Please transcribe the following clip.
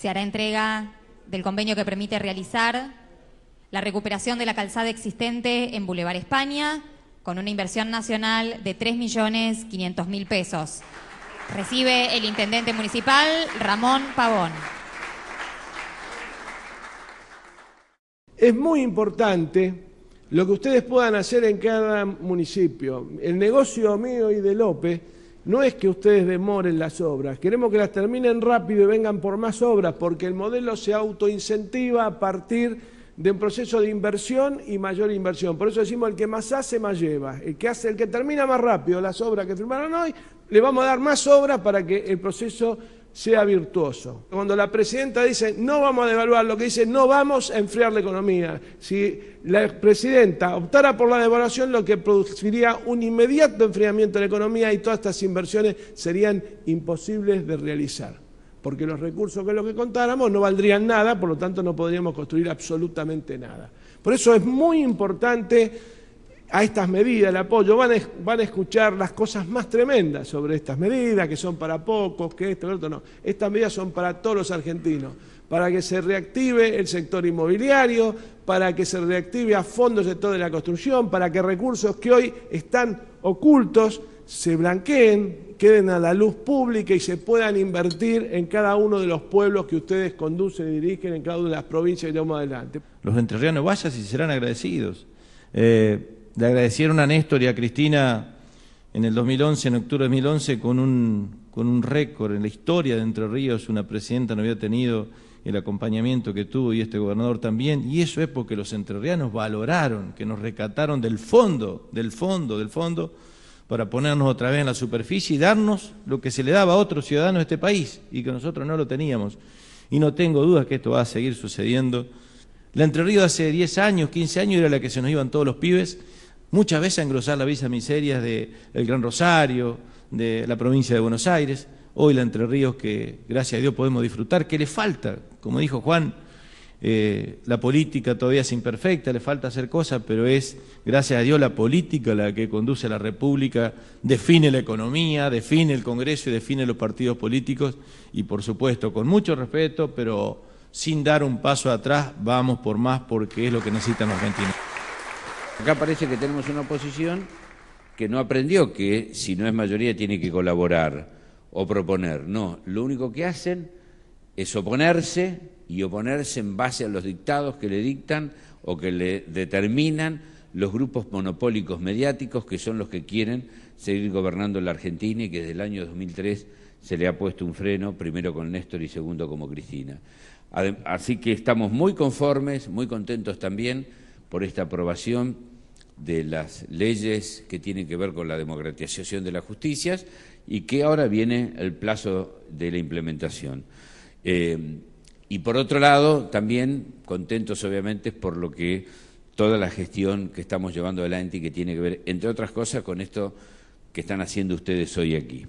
se hará entrega del convenio que permite realizar la recuperación de la calzada existente en Boulevard España con una inversión nacional de 3.500.000 pesos. Recibe el intendente municipal, Ramón Pavón. Es muy importante lo que ustedes puedan hacer en cada municipio. El negocio mío y de López no es que ustedes demoren las obras, queremos que las terminen rápido y vengan por más obras, porque el modelo se autoincentiva a partir de un proceso de inversión y mayor inversión. Por eso decimos, el que más hace, más lleva. El que termina más rápido las obras que firmaron hoy, le vamos a dar más obras para que el proceso sea virtuoso. Cuando la presidenta dice no vamos a devaluar, lo que dice no vamos a enfriar la economía. Si la presidenta optara por la devaluación, lo que produciría un inmediato enfriamiento de la economía y todas estas inversiones serían imposibles de realizar, porque los recursos que es lo que contáramos no valdrían nada, por lo tanto no podríamos construir absolutamente nada. Por eso es muy importante a estas medidas el apoyo. Van a escuchar las cosas más tremendas sobre estas medidas, que son para pocos, que esto, que otro, no. Estas medidas son para todos los argentinos, para que se reactive el sector inmobiliario, para que se reactive a fondo el sector de la construcción, para que recursos que hoy están ocultos se blanqueen, queden a la luz pública y se puedan invertir en cada uno de los pueblos que ustedes conducen y dirigen, en cada una de las provincias que llevamos adelante. Los entrerrianos vayan y serán agradecidos. Le agradecieron a Néstor y a Cristina en el 2011, en octubre de 2011, con un récord en la historia de Entre Ríos. Una presidenta no había tenido el acompañamiento que tuvo, y este gobernador también, y eso es porque los entrerrianos valoraron, que nos recataron del fondo, para ponernos otra vez en la superficie y darnos lo que se le daba a otros ciudadanos de este país, y que nosotros no lo teníamos. Y no tengo dudas que esto va a seguir sucediendo. La Entre Ríos hace 10 años, 15 años, era la que se nos iban todos los pibes, muchas veces a engrosar la visa miserias del Gran Rosario, de la provincia de Buenos Aires. Hoy la Entre Ríos que, gracias a Dios, podemos disfrutar. ¿Qué le falta? Como dijo Juan, la política todavía es imperfecta, le falta hacer cosas, pero es, gracias a Dios, la política la que conduce a la República, define la economía, define el Congreso y define los partidos políticos. Y, por supuesto, con mucho respeto, pero sin dar un paso atrás, vamos por más, porque es lo que necesitan los argentinos. Acá parece que tenemos una oposición que no aprendió que si no es mayoría tiene que colaborar o proponer. No, lo único que hacen es oponerse, y oponerse en base a los dictados que le dictan o que le determinan los grupos monopólicos mediáticos, que son los que quieren seguir gobernando la Argentina, y que desde el año 2003 se le ha puesto un freno, primero con Néstor y segundo como Cristina. Así que estamos muy conformes, muy contentos también por esta aprobación de las leyes que tienen que ver con la democratización de las justicias, y que ahora viene el plazo de la implementación. Y por otro lado, también contentos obviamente por lo que toda la gestión que estamos llevando adelante, y que tiene que ver, entre otras cosas, con esto que están haciendo ustedes hoy aquí.